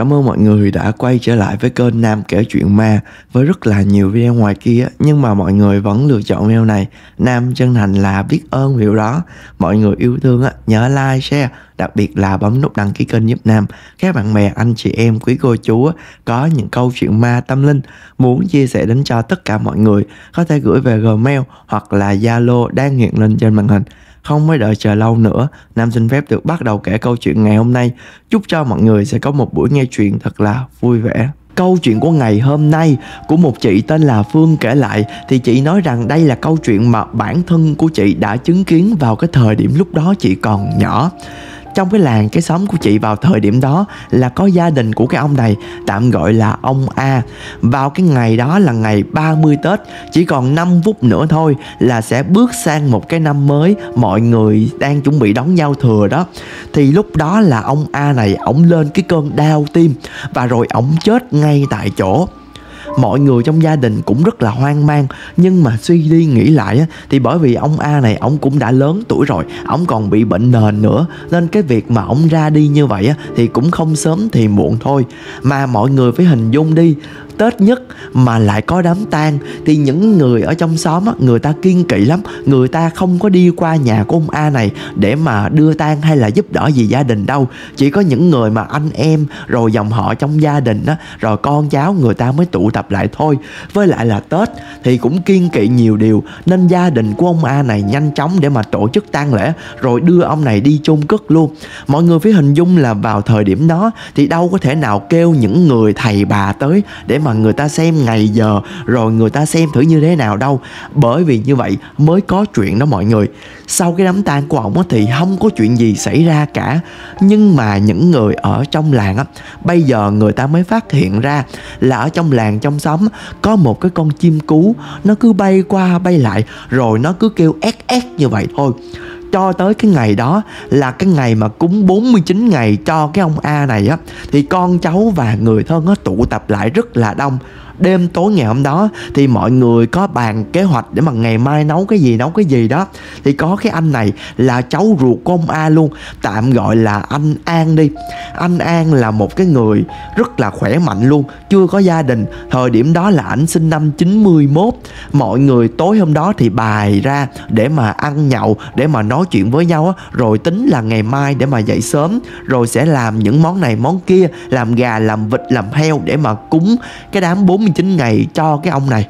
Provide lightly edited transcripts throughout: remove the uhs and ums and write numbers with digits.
Cảm ơn mọi người đã quay trở lại với kênh Nam kể chuyện ma. Với rất là nhiều video ngoài kia nhưng mà mọi người vẫn lựa chọn video này, Nam chân thành là biết ơn điều đó. Mọi người yêu thương nhớ like, share, đặc biệt là bấm nút đăng ký kênh giúp Nam. Các bạn bè, anh chị em, quý cô chú có những câu chuyện ma tâm linh muốn chia sẻ đến cho tất cả mọi người có thể gửi về Gmail hoặc là Zalo đang hiện lên trên màn hình. Không phải đợi chờ lâu nữa, Nam xin phép được bắt đầu kể câu chuyện ngày hôm nay. Chúc cho mọi người sẽ có một buổi nghe chuyện thật là vui vẻ. Câu chuyện của ngày hôm nay của một chị tên là Phương kể lại, thì chị nói rằng đây là câu chuyện mà bản thân của chị đã chứng kiến vào cái thời điểm lúc đó chị còn nhỏ. Trong cái làng, cái xóm của chị vào thời điểm đó là có gia đình của cái ông này, tạm gọi là ông A. Vào cái ngày đó là ngày 30 Tết, chỉ còn 5 phút nữa thôi là sẽ bước sang một cái năm mới, mọi người đang chuẩn bị đón giao thừa đó. Thì lúc đó là ông A này, ổng lên cái cơn đau tim và rồi ổng chết ngay tại chỗ. Mọi người trong gia đình cũng rất là hoang mang, nhưng mà suy đi nghĩ lại thì bởi vì ông A này ổng cũng đã lớn tuổi rồi, ổng còn bị bệnh nền nữa, nên cái việc mà ổng ra đi như vậy thì cũng không sớm thì muộn thôi. Mà mọi người phải hình dung đi, Tết nhất mà lại có đám tang thì những người ở trong xóm người ta kiêng kỵ lắm, người ta không có đi qua nhà của ông A này để mà đưa tang hay là giúp đỡ gì gia đình đâu. Chỉ có những người mà anh em rồi dòng họ trong gia đình rồi con cháu người ta mới tụ tập lại thôi. Với lại là Tết thì cũng kiêng kỵ nhiều điều, nên gia đình của ông A này nhanh chóng để mà tổ chức tang lễ rồi đưa ông này đi chôn cất luôn. Mọi người phải hình dung là vào thời điểm đó thì đâu có thể nào kêu những người thầy bà tới để mà người ta xem ngày giờ rồi người ta xem thử như thế nào đâu. Bởi vì như vậy mới có chuyện đó mọi người. Sau cái đám tang của ông thì không có chuyện gì xảy ra cả, nhưng mà những người ở trong làng bây giờ người ta mới phát hiện ra là ở trong làng, trong xóm có một cái con chim cú, nó cứ bay qua bay lại rồi nó cứ kêu éc éc như vậy thôi. Cho tới cái ngày đó là cái ngày mà cúng 49 ngày cho cái ông A này thì con cháu và người thân nó tụ tập lại rất là đông. Đêm tối ngày hôm đó thì mọi người có bàn kế hoạch để mà ngày mai nấu cái gì đó. Thì có cái anh này là cháu ruột của ông A luôn, tạm gọi là anh An đi. Anh An là một cái người rất là khỏe mạnh luôn, chưa có gia đình. Thời điểm đó là ảnh sinh năm 91. Mọi người tối hôm đó thì bài ra để mà ăn nhậu, để mà nói chuyện với nhau rồi tính là ngày mai để mà dậy sớm rồi sẽ làm những món này món kia, làm gà, làm vịt, làm heo để mà cúng cái đám 49 ngày cho cái ông này.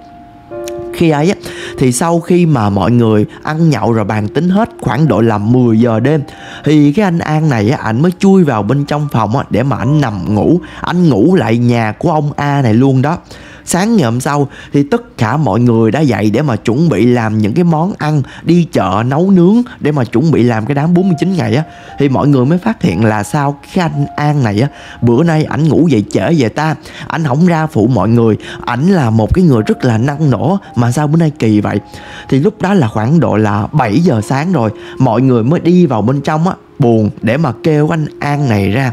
Khi ấy thì sau khi mà mọi người ăn nhậu rồi bàn tính hết khoảng độ là 10 giờ đêm thì cái anh An này ảnh mới chui vào bên trong phòng để mà ảnh nằm ngủ. Anh ngủ lại nhà của ông A này luôn đó. Sáng ngày hôm sau thì tất cả mọi người đã dậy để mà chuẩn bị làm những cái món ăn, đi chợ nấu nướng để mà chuẩn bị làm cái đám 49 ngày thì mọi người mới phát hiện là sao cái anh An này bữa nay ảnh ngủ dậy trễ về ta, ảnh không ra phụ mọi người, ảnh là một cái người rất là năng nổ mà sao bữa nay kỳ vậy. Thì lúc đó là khoảng độ là 7 giờ sáng rồi, mọi người mới đi vào bên trong buồn để mà kêu anh An này ra.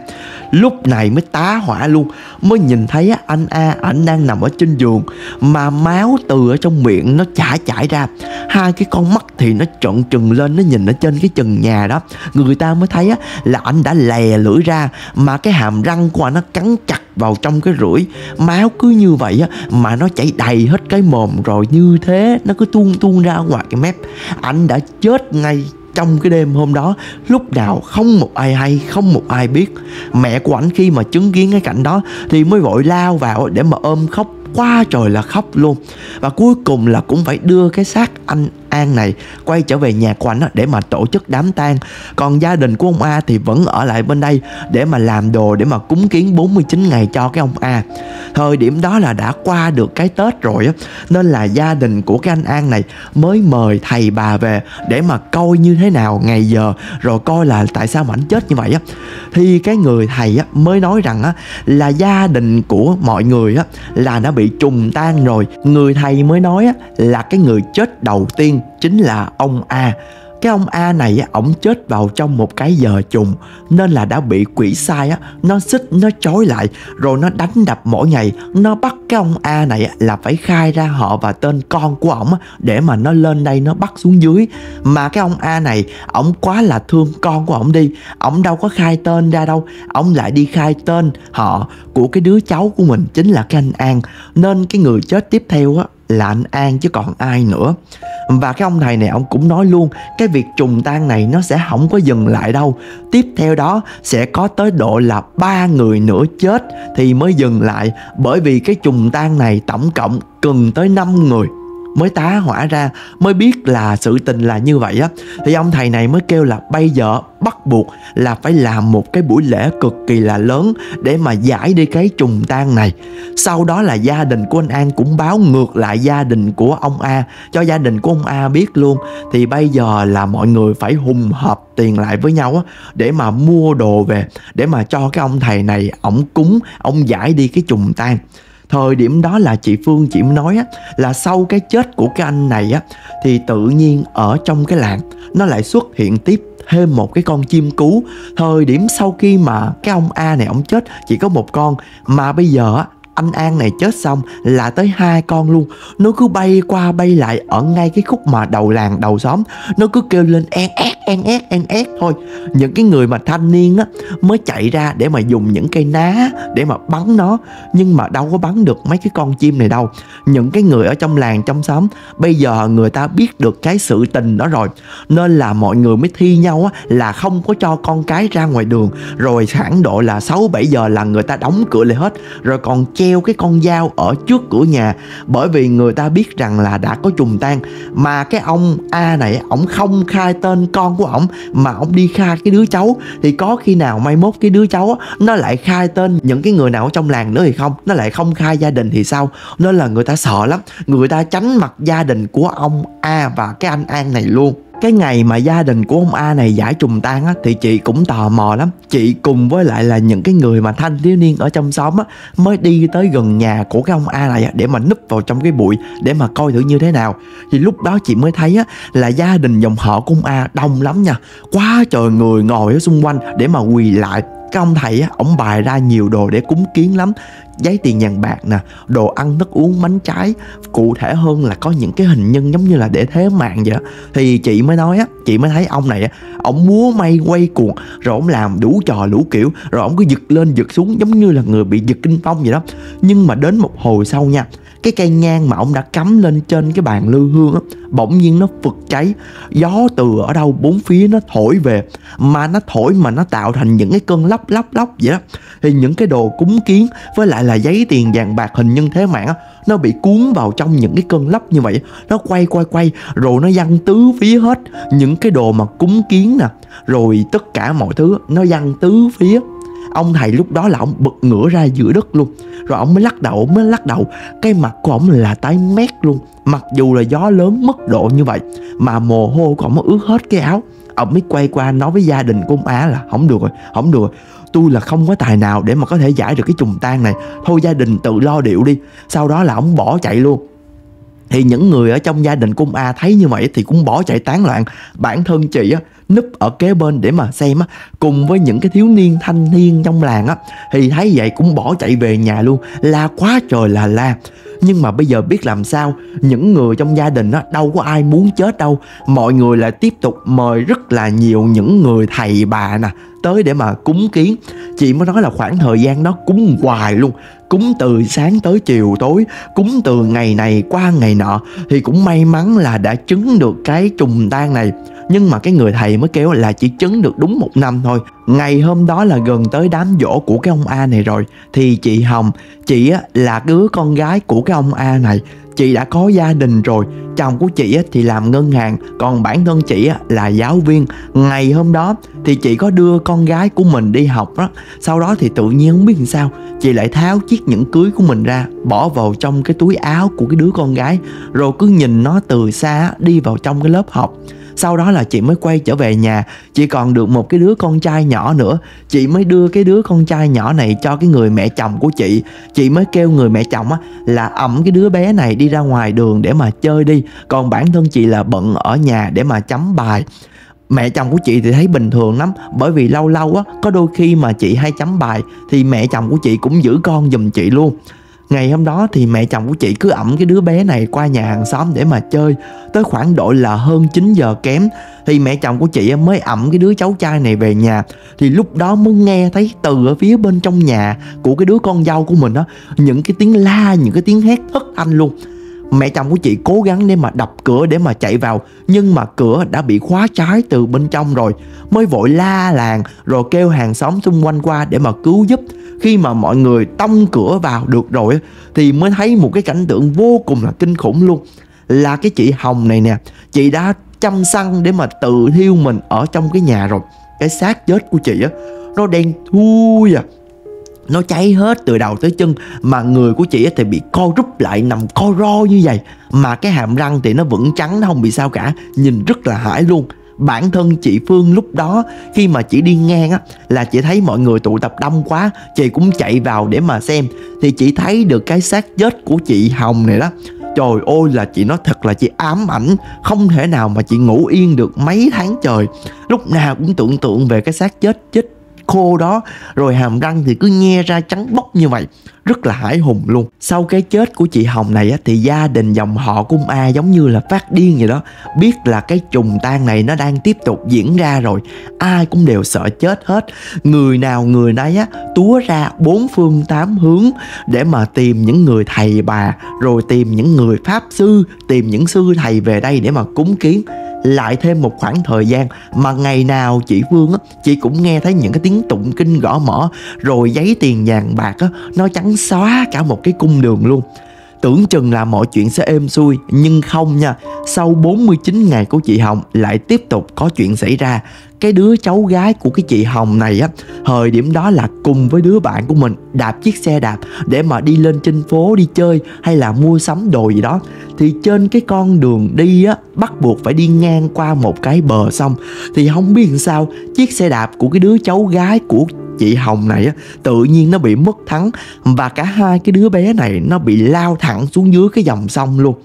Lúc này mới tá hỏa luôn, mới nhìn thấy anh A ảnh đang nằm ở trên giường mà máu từ ở trong miệng nó chảy ra. Hai cái con mắt thì nó trợn trừng lên, nó nhìn ở trên cái trần nhà đó. Người ta mới thấy là ảnh đã lè lưỡi ra mà cái hàm răng của ảnh nó cắn chặt vào trong cái rưỡi. Máu cứ như vậy mà nó chảy đầy hết cái mồm rồi như thế nó cứ tuôn ra ngoài cái mép. Ảnh đã chết ngay trong cái đêm hôm đó, lúc nào không một ai hay, không một ai biết. Mẹ của ảnh khi mà chứng kiến cái cảnh đó thì mới vội lao vào để mà ôm khóc quá trời là khóc luôn. Và cuối cùng là cũng phải đưa cái xác anh An này quay trở về nhà của anh để mà tổ chức đám tang. Còn gia đình của ông A thì vẫn ở lại bên đây để mà làm đồ để mà cúng kiến 49 ngày cho cái ông A. Thời điểm đó là đã qua được cái Tết rồi nên là gia đình của cái anh An này mới mời thầy bà về để mà coi như thế nào ngày giờ rồi coi là tại sao mà anh chết như vậy thì cái người thầy mới nói rằng là gia đình của mọi người là đã bị trùng tang rồi. Người thầy mới nói là cái người chết đầu tiên chính là ông A. Cái ông A này ổng chết vào trong một cái giờ trùng, nên là đã bị quỷ sai á, nó xích nó trói lại, rồi nó đánh đập mỗi ngày. Nó bắt cái ông A này là phải khai ra họ và tên con của ổng để mà nó lên đây nó bắt xuống dưới. Mà cái ông A này ổng quá là thương con của ổng đi, ổng đâu có khai tên ra đâu, ổng lại đi khai tên họ của cái đứa cháu của mình chính là cái anh An. Nên cái người chết tiếp theo á là anh An chứ còn ai nữa. Và cái ông thầy này ông cũng nói luôn, cái việc trùng tang này nó sẽ không có dừng lại đâu, tiếp theo đó sẽ có tới độ là 3 người nữa chết thì mới dừng lại, bởi vì cái trùng tang này tổng cộng cần tới 5 người mới tá hỏa ra. Mới biết là sự tình là như vậy á, thì ông thầy này mới kêu là bây giờ bắt buộc là phải làm một cái buổi lễ cực kỳ là lớn để mà giải đi cái trùng tang này. Sau đó là gia đình của anh An cũng báo ngược lại gia đình của ông A, cho gia đình của ông A biết luôn. Thì bây giờ là mọi người phải hùng hợp tiền lại với nhau á, để mà mua đồ về, để mà cho cái ông thầy này ổng cúng, ổng giải đi cái trùng tang. Thời điểm đó là chị Phương chị nói á, là sau cái chết của cái anh này á, thì tự nhiên ở trong cái làng nó lại xuất hiện tiếp thêm một cái con chim cú. Thời điểm sau khi mà cái ông A này ông chết chỉ có một con, mà bây giờ á, anh An này chết xong là tới 2 con luôn. Nó cứ bay qua bay lại ở ngay cái khúc mà đầu làng đầu xóm, nó cứ kêu lên en ét en ét en ét thôi. Những cái người mà thanh niên á mới chạy ra để mà dùng những cây ná để mà bắn nó, nhưng mà đâu có bắn được mấy cái con chim này đâu. Những cái người ở trong làng trong xóm bây giờ người ta biết được cái sự tình đó rồi, nên là mọi người mới thi nhau á là không có cho con cái ra ngoài đường. Rồi khoảng độ là 6-7 giờ là người ta đóng cửa lại hết, rồi còn treo cái con dao ở trước cửa nhà, bởi vì người ta biết rằng là đã có trùng tang. Mà cái ông A này ổng không khai tên con của ổng mà ổng đi khai cái đứa cháu, thì có khi nào mai mốt cái đứa cháu nó lại khai tên những cái người nào ở trong làng nữa thì không, nó lại không khai gia đình thì sao. Nên là người ta sợ lắm, người ta tránh mặt gia đình của ông A và cái anh An này luôn. Cái ngày mà gia đình của ông A này giải trùng tang á, thì chị cũng tò mò lắm. Chị cùng với lại là những cái người mà thanh thiếu niên ở trong xóm á, mới đi tới gần nhà của cái ông A này á, để mà núp vào trong cái bụi để mà coi thử như thế nào. Thì lúc đó chị mới thấy á, là gia đình dòng họ của ông A đông lắm nha, quá trời người ngồi ở xung quanh để mà quỳ lại. Cái ông thầy á, ổng bày ra nhiều đồ để cúng kiến lắm, giấy tiền vàng bạc nè, đồ ăn thức uống, bánh trái. Cụ thể hơn là có những cái hình nhân giống như là để thế mạng vậy đó. Thì chị mới nói á, chị mới thấy ông này á, ổng múa may quay cuồng, rồi ổng làm đủ trò lũ kiểu, rồi ổng cứ giật lên giật xuống giống như là người bị giật kinh phong vậy đó. Nhưng mà đến một hồi sau nha, cái cây nhang mà ông đã cắm lên trên cái bàn lư hương á, bỗng nhiên nó phực cháy. Gió từ ở đâu bốn phía nó thổi về, mà nó thổi mà nó tạo thành những cái cơn lốc vậy đó. Thì những cái đồ cúng kiến với lại là giấy tiền vàng bạc, hình nhân thế mạng á, nó bị cuốn vào trong những cái cơn lốc như vậy. Nó quay rồi nó văng tứ phía hết. Những cái đồ mà cúng kiến nè, rồi tất cả mọi thứ nó văng tứ phía. Ông thầy lúc đó là ông bật ngửa ra giữa đất luôn. Rồi ông mới lắc đầu. Cái mặt của ông là tái mét luôn, mặc dù là gió lớn mức độ như vậy mà mồ hôi của ông ướt hết cái áo. Ông mới quay qua nói với gia đình của ông Á là không được rồi, tôi là không có tài nào để mà có thể giải được cái trùng tang này, thôi gia đình tự lo điệu đi. Sau đó là ông bỏ chạy luôn. Thì những người ở trong gia đình của ông A thấy như vậy thì cũng bỏ chạy tán loạn. Bản thân chị á, núp ở kế bên để mà xem á, cùng với những cái thiếu niên thanh niên trong làng á, thì thấy vậy cũng bỏ chạy về nhà luôn, la quá trời là la. Nhưng mà bây giờ biết làm sao, những người trong gia đình á, đâu có ai muốn chết đâu. Mọi người lại tiếp tục mời rất là nhiều những người thầy bà nè tới để mà cúng kiến. Chị mới nói là khoảng thời gian đó cúng hoài luôn, cúng từ sáng tới chiều tối, cúng từ ngày này qua ngày nọ. Thì cũng may mắn là đã chứng được cái trùng tang này. Nhưng mà cái người thầy mới kêu là chỉ chứng được đúng 1 năm thôi. Ngày hôm đó là gần tới đám giỗ của cái ông A này rồi, thì chị Hồng, chị là đứa con gái của cái ông A này, chị đã có gia đình rồi. Chồng của chị thì làm ngân hàng, còn bản thân chị là giáo viên. Ngày hôm đó thì chị có đưa con gái của mình đi học đó. Sau đó thì tự nhiên không biết làm sao, chị lại tháo chiếc nhẫn cưới của mình ra, bỏ vào trong cái túi áo của cái đứa con gái, rồi cứ nhìn nó từ xa đi vào trong cái lớp học. Sau đó là chị mới quay trở về nhà. Chị còn được một cái đứa con trai nhỏ nữa, chị mới đưa cái đứa con trai nhỏ này cho cái người mẹ chồng của chị. Chị mới kêu người mẹ chồng là ẵm cái đứa bé này đi đi ra ngoài đường để mà chơi đi, còn bản thân chị là bận ở nhà để mà chấm bài. Mẹ chồng của chị thì thấy bình thường lắm, bởi vì lâu lâu á, có đôi khi mà chị hay chấm bài thì mẹ chồng của chị cũng giữ con giùm chị luôn. Ngày hôm đó thì mẹ chồng của chị cứ ẵm cái đứa bé này qua nhà hàng xóm để mà chơi. Tới khoảng độ là hơn 9 giờ kém thì mẹ chồng của chị mới ẵm cái đứa cháu trai này về nhà. Thì lúc đó mới nghe thấy từ ở phía bên trong nhà của cái đứa con dâu của mình đó, những cái tiếng la, những cái tiếng hét thất thanh luôn. Mẹ chồng của chị cố gắng để mà đập cửa để mà chạy vào, nhưng mà cửa đã bị khóa trái từ bên trong rồi. Mới vội la làng rồi kêu hàng xóm xung quanh qua để mà cứu giúp. Khi mà mọi người tông cửa vào được rồi thì mới thấy một cái cảnh tượng vô cùng là kinh khủng luôn. Là cái chị Hồng này nè, chị đã châm xăng để mà tự thiêu mình ở trong cái nhà rồi. Cái xác chết của chị á, nó đen thui à, nó cháy hết từ đầu tới chân, mà người của chị thì bị co rúm lại nằm co ro như vậy, mà cái hàm răng thì nó vẫn trắng, nó không bị sao cả, nhìn rất là hãi luôn. Bản thân chị Phương lúc đó khi mà chị đi ngang á, là chị thấy mọi người tụ tập đông quá, chị cũng chạy vào để mà xem, thì chị thấy được cái xác chết của chị Hồng này đó. Trời ơi là chị nói thật là chị ám ảnh, không thể nào mà chị ngủ yên được mấy tháng trời. Lúc nào cũng tưởng tượng về cái xác chết khô đó, rồi hàm răng thì cứ nghe ra trắng bóc như vậy, rất là hãi hùng luôn. Sau cái chết của chị Hồng này á, thì gia đình dòng họ của ông A giống như là phát điên vậy đó. Biết là cái trùng tang này nó đang tiếp tục diễn ra rồi, ai cũng đều sợ chết hết. Người nào người nấy á, túa ra bốn phương tám hướng để mà tìm những người thầy bà, rồi tìm những người pháp sư, tìm những sư thầy về đây để mà cúng kiến. Lại thêm một khoảng thời gian mà ngày nào chị Phương á, chị cũng nghe thấy những cái tiếng tụng kinh gõ mõ, rồi giấy tiền vàng bạc á, nó trắng xóa cả một cái cung đường luôn. Tưởng chừng là mọi chuyện sẽ êm xuôi, nhưng không nha. Sau 49 ngày của chị Hồng lại tiếp tục có chuyện xảy ra. Cái đứa cháu gái của cái chị Hồng này á, thời điểm đó là cùng với đứa bạn của mình đạp chiếc xe đạp để mà đi lên trên phố đi chơi hay là mua sắm đồ gì đó. Thì trên cái con đường đi á, bắt buộc phải đi ngang qua một cái bờ sông. Thì không biết làm sao chiếc xe đạp của cái đứa cháu gái của chị Hồng này á, tự nhiên nó bị mất thắng, và cả hai cái đứa bé này nó bị lao thẳng xuống dưới cái dòng sông luôn.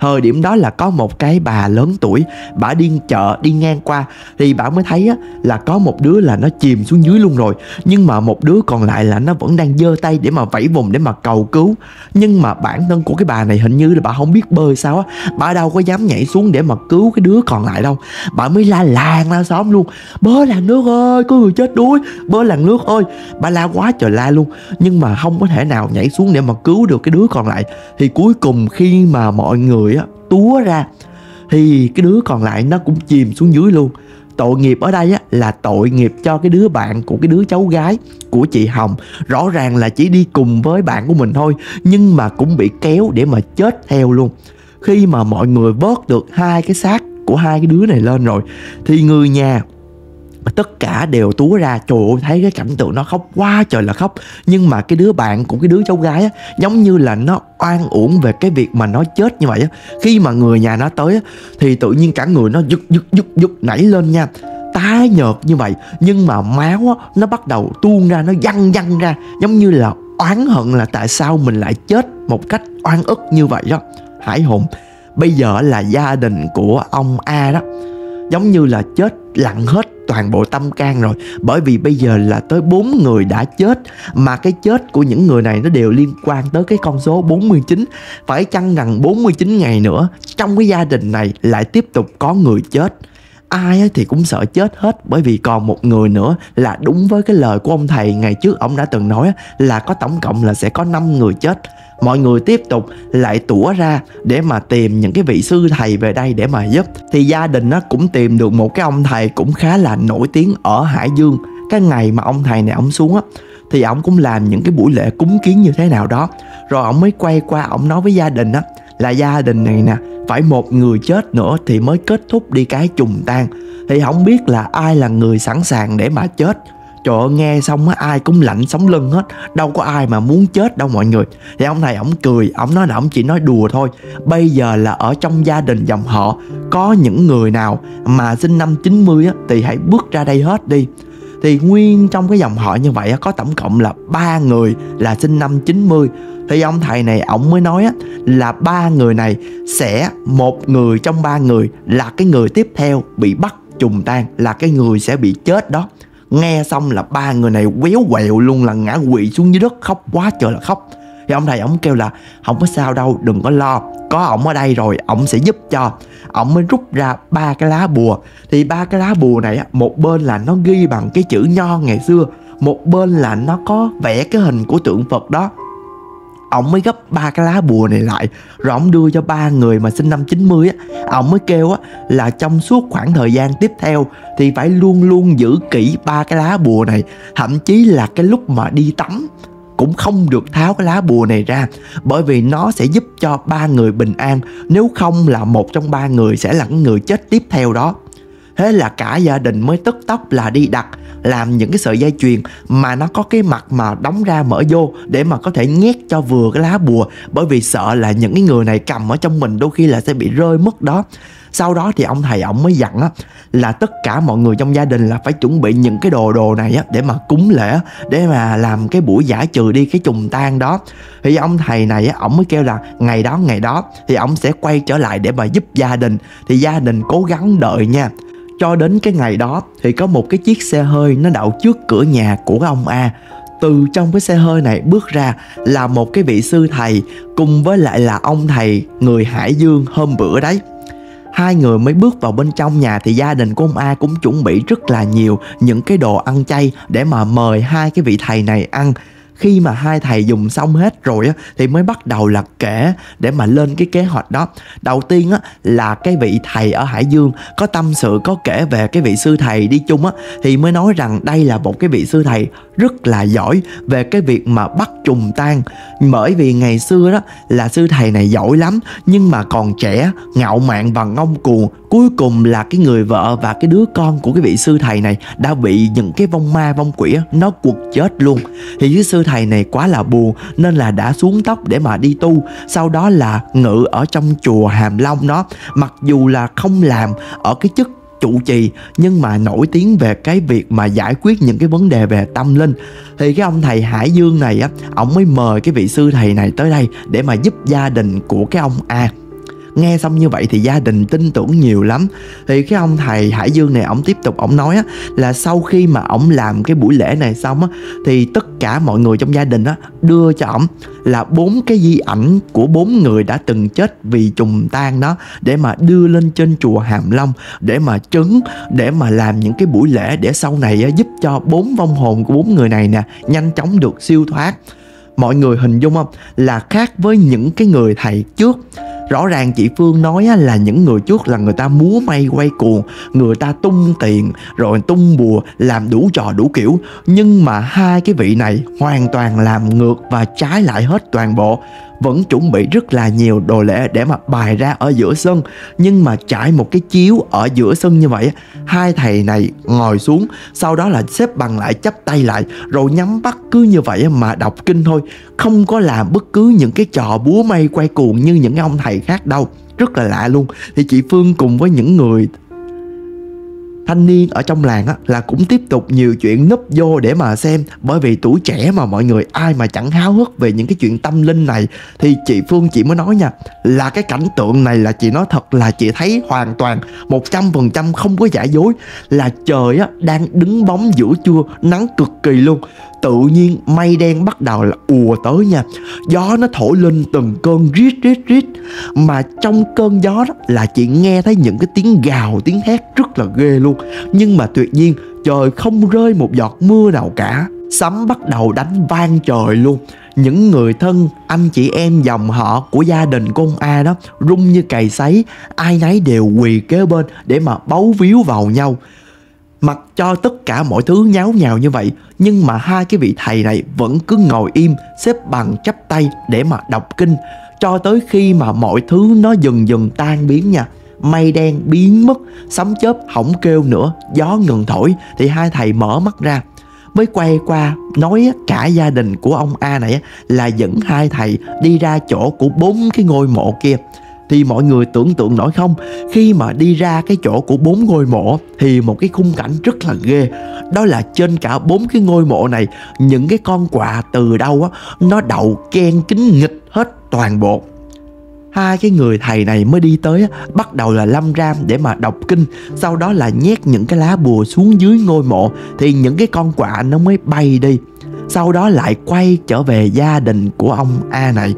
Thời điểm đó là có một cái bà lớn tuổi, bà đi chợ đi ngang qua thì bà mới thấy á, là có một đứa là nó chìm xuống dưới luôn rồi, nhưng mà một đứa còn lại là nó vẫn đang giơ tay để mà vẫy vùng để mà cầu cứu. Nhưng mà bản thân của cái bà này hình như là bà không biết bơi sao á, bà đâu có dám nhảy xuống để mà cứu cái đứa còn lại đâu. Bà mới la làng la xóm luôn: bớ làng nước ơi, có người chết đuối, bớ làng nước ơi. Bà la quá trời la luôn, nhưng mà không có thể nào nhảy xuống để mà cứu được cái đứa còn lại. Thì cuối cùng khi mà mọi người túa ra thì cái đứa còn lại nó cũng chìm xuống dưới luôn. Tội nghiệp ở đây á, là tội nghiệp cho cái đứa bạn của cái đứa cháu gái của chị Hồng. Rõ ràng là chỉ đi cùng với bạn của mình thôi, nhưng mà cũng bị kéo để mà chết theo luôn. Khi mà mọi người vớt được hai cái xác của hai cái đứa này lên rồi thì người nhà tất cả đều túa ra. Trời ơi, thấy cái cảnh tượng nó khóc quá trời là khóc. Nhưng mà cái đứa bạn của cái đứa cháu gái á, giống như là nó oan uổng về cái việc mà nó chết như vậy á. Khi mà người nhà nó tới á, thì tự nhiên cả người nó giật nảy lên nha, tái nhợt như vậy. Nhưng mà máu á, nó bắt đầu tuôn ra, nó văng ra, giống như là oán hận là tại sao mình lại chết một cách oan ức như vậy đó. Hãi hùng. Bây giờ là gia đình của ông A đó giống như là chết lặng hết toàn bộ tâm can rồi, bởi vì bây giờ là tới 4 người đã chết, mà cái chết của những người này nó đều liên quan tới cái con số 49. Phải chăng rằng 49 ngày nữa trong cái gia đình này lại tiếp tục có người chết? Ai thì cũng sợ chết hết, bởi vì còn một người nữa là đúng với cái lời của ông thầy ngày trước ông đã từng nói là có tổng cộng là sẽ có 5 người chết. Mọi người tiếp tục lại tủa ra để mà tìm những cái vị sư thầy về đây để mà giúp. Thì gia đình nó cũng tìm được một cái ông thầy cũng khá là nổi tiếng ở Hải Dương. Cái ngày mà ông thầy này ông xuống á, thì ông cũng làm những cái buổi lễ cúng kiến như thế nào đó. Rồi ông mới quay qua ông nói với gia đình á, là gia đình này nè, phải một người chết nữa thì mới kết thúc đi cái trùng tang. Thì không biết là ai là người sẵn sàng để mà chết. Trời ơi, nghe xong á, ai cũng lạnh sống lưng hết, đâu có ai mà muốn chết đâu mọi người. Thì ông thầy ổng cười, ổng nói là ổng chỉ nói đùa thôi. Bây giờ là ở trong gia đình dòng họ có những người nào mà sinh năm 90 á, thì hãy bước ra đây hết đi. Thì nguyên trong cái dòng họ như vậy có tổng cộng là 3 người là sinh năm 90. Thì ông thầy này ổng mới nói là 3 người này sẽ, một người trong 3 người là cái người tiếp theo bị bắt trùng tang, là cái người sẽ bị chết đó. Nghe xong là 3 người này quéo quẹo luôn, là ngã quỵ xuống dưới đất khóc quá trời là khóc. Thì ông thầy ổng kêu là không có sao đâu, đừng có lo, có ổng ở đây rồi, ổng sẽ giúp cho. Ổng mới rút ra 3 cái lá bùa. Thì 3 cái lá bùa này, một bên là nó ghi bằng cái chữ nho ngày xưa, một bên là nó có vẽ cái hình của tượng Phật đó. Ổng mới gấp 3 cái lá bùa này lại, rồi ổng đưa cho 3 người mà sinh năm 90 á. Ổng mới kêu là trong suốt khoảng thời gian tiếp theo thì phải luôn luôn giữ kỹ 3 cái lá bùa này. Thậm chí là cái lúc mà đi tắm cũng không được tháo cái lá bùa này ra, bởi vì nó sẽ giúp cho 3 người bình an. Nếu không là một trong 3 người sẽ là cái người chết tiếp theo đó. Thế là cả gia đình mới tức tốc là đi đặt, làm những cái sợi dây chuyền mà nó có cái mặt mà đóng ra mở vô, để mà có thể nhét cho vừa cái lá bùa, bởi vì sợ là những cái người này cầm ở trong mình đôi khi là sẽ bị rơi mất đó. Sau đó thì ông thầy ổng mới dặn là tất cả mọi người trong gia đình là phải chuẩn bị những cái đồ này để mà cúng lễ, để mà làm cái buổi giải trừ đi cái trùng tang đó. Thì ông thầy này ổng mới kêu là ngày đó thì ổng sẽ quay trở lại để mà giúp gia đình. Thì gia đình cố gắng đợi nha. Cho đến cái ngày đó thì có một cái chiếc xe hơi nó đậu trước cửa nhà của ông A. Từ trong cái xe hơi này bước ra là một cái vị sư thầy cùng với lại là ông thầy người Hải Dương hôm bữa đấy. Hai người mới bước vào bên trong nhà thì gia đình của ông A cũng chuẩn bị rất là nhiều những cái đồ ăn chay để mà mời hai cái vị thầy này ăn. Khi mà hai thầy dùng xong hết rồi thì mới bắt đầu là kể để mà lên cái kế hoạch đó. Đầu tiên là cái vị thầy ở Hải Dương có tâm sự, có kể về cái vị sư thầy đi chung thì mới nói rằng đây là một cái vị sư thầy rất là giỏi về cái việc mà bắt trùng tang. Bởi vì ngày xưa đó là sư thầy này giỏi lắm, nhưng mà còn trẻ, ngạo mạn và ngông cuồng. Cuối cùng là cái người vợ và cái đứa con của cái vị sư thầy này đã bị những cái vong ma vong quỷ nó quật chết luôn. Thì cái sư thầy này quá là buồn nên là đã xuống tóc để mà đi tu. Sau đó là ngự ở trong chùa Hàm Long đó, mặc dù là không làm ở cái chức trụ trì nhưng mà nổi tiếng về cái việc mà giải quyết những cái vấn đề về tâm linh. Thì cái ông thầy Hải Dương này ổng mới mời cái vị sư thầy này tới đây để mà giúp gia đình của cái ông A. Nghe xong như vậy thì gia đình tin tưởng nhiều lắm. Thì cái ông thầy Hải Dương này ổng tiếp tục ổng nói là sau khi mà ổng làm cái buổi lễ này xong thì tất cả mọi người trong gia đình đưa cho ổng là 4 cái di ảnh của 4 người đã từng chết vì trùng tang đó, để mà đưa lên trên chùa Hàm Long để mà trấn, để mà làm những cái buổi lễ để sau này giúp cho 4 vong hồn của 4 người này nè nhanh chóng được siêu thoát. Mọi người hình dung không, là khác với những cái người thầy trước. Rõ ràng chị Phương nói là những người trước là người ta múa may quay cuồng, người ta tung tiền rồi tung bùa, làm đủ trò đủ kiểu. Nhưng mà hai cái vị này hoàn toàn làm ngược và trái lại hết toàn bộ. Vẫn chuẩn bị rất là nhiều đồ lễ để mà bày ra ở giữa sân, nhưng mà trải một cái chiếu ở giữa sân như vậy. Hai thầy này ngồi xuống, sau đó là xếp bằng lại, chắp tay lại, rồi nhắm mắt cứ như vậy mà đọc kinh thôi. Không có làm bất cứ những cái trò búa may quay cuồng như những ông thầy khác đâu. Rất là lạ luôn. Thì chị Phương cùng với những người thanh niên ở trong làng là cũng tiếp tục nhiều chuyện núp vô để mà xem. Bởi vì tuổi trẻ mà mọi người ai mà chẳng háo hức về những cái chuyện tâm linh này. Thì chị Phương chị mới nói nha, là cái cảnh tượng này là chị nói thật là chị thấy hoàn toàn 100% không có giả dối. Là trời đang đứng bóng giữa trưa, nắng cực kỳ luôn. Tự nhiên mây đen bắt đầu là ùa tới nha. Gió nó thổi lên từng cơn rít rít rít. Mà trong cơn gió đó là chị nghe thấy những cái tiếng gào, tiếng hét rất là ghê luôn. Nhưng mà tuyệt nhiên trời không rơi một giọt mưa nào cả. Sấm bắt đầu đánh vang trời luôn. Những người thân, anh chị em dòng họ của gia đình của ông A đó rung như cày sấy. Ai nấy đều quỳ kế bên để mà bấu víu vào nhau. Mặc cho tất cả mọi thứ nháo nhào như vậy, nhưng mà hai cái vị thầy này vẫn cứ ngồi im, xếp bằng chắp tay để mà đọc kinh. Cho tới khi mà mọi thứ nó dần dần tan biến nha. Mây đen biến mất, sấm chớp không kêu nữa, gió ngừng thổi, thì hai thầy mở mắt ra. Mới quay qua nói cả gia đình của ông A này là dẫn hai thầy đi ra chỗ của 4 cái ngôi mộ kia. Thì mọi người tưởng tượng nổi không, khi mà đi ra cái chỗ của 4 ngôi mộ thì một cái khung cảnh rất là ghê. Đó là trên cả 4 cái ngôi mộ này, những cái con quạ từ đâu á, nó đậu ken kính nghịch hết toàn bộ. Hai cái người thầy này mới đi tới, bắt đầu là lâm ram để mà đọc kinh, sau đó là nhét những cái lá bùa xuống dưới ngôi mộ thì những cái con quạ nó mới bay đi, sau đó lại quay trở về gia đình của ông A này.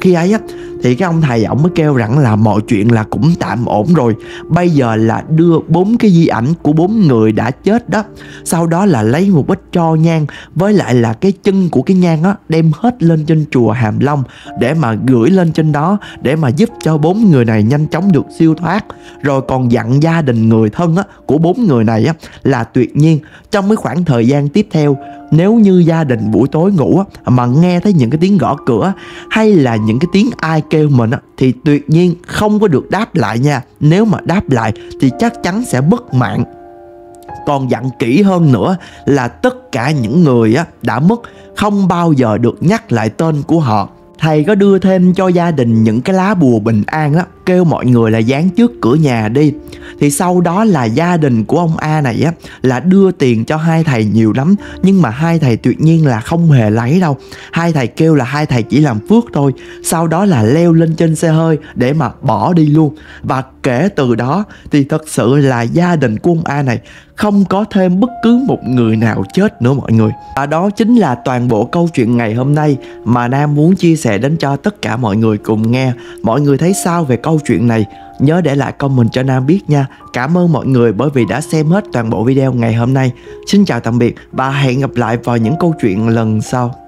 Khi ấy thì cái ông thầy ổng mới kêu rằng là mọi chuyện là cũng tạm ổn rồi, bây giờ là đưa 4 cái di ảnh của 4 người đã chết đó, sau đó là lấy một ít tro nhang với lại là cái chân của cái nhang đó, đem hết lên trên chùa Hàm Long để mà gửi lên trên đó để mà giúp cho 4 người này nhanh chóng được siêu thoát. Rồi còn dặn gia đình người thân á, của 4 người này á, là tuyệt nhiên trong cái khoảng thời gian tiếp theo, nếu như gia đình buổi tối ngủ mà nghe thấy những cái tiếng gõ cửa hay là những cái tiếng ai kêu mình thì tuyệt nhiên không có được đáp lại nha. Nếu mà đáp lại thì chắc chắn sẽ mất mạng. Còn dặn kỹ hơn nữa là tất cả những người đã mất không bao giờ được nhắc lại tên của họ. Thầy có đưa thêm cho gia đình những cái lá bùa bình an đó, kêu mọi người là dán trước cửa nhà đi. Thì sau đó là gia đình của ông A này á, là đưa tiền cho hai thầy nhiều lắm, nhưng mà hai thầy tuyệt nhiên là không hề lấy đâu. Hai thầy kêu là hai thầy chỉ làm phước thôi, sau đó là leo lên trên xe hơi để mà bỏ đi luôn. Và kể từ đó thì thật sự là gia đình của ông A này không có thêm bất cứ một người nào chết nữa mọi người. Và đó chính là toàn bộ câu chuyện ngày hôm nay mà Nam muốn chia sẻ đến cho tất cả mọi người cùng nghe. Mọi người thấy sao về câu chuyện này? Nhớ để lại comment cho Nam biết nha. Cảm ơn mọi người bởi vì đã xem hết toàn bộ video ngày hôm nay. Xin chào tạm biệt và hẹn gặp lại vào những câu chuyện lần sau.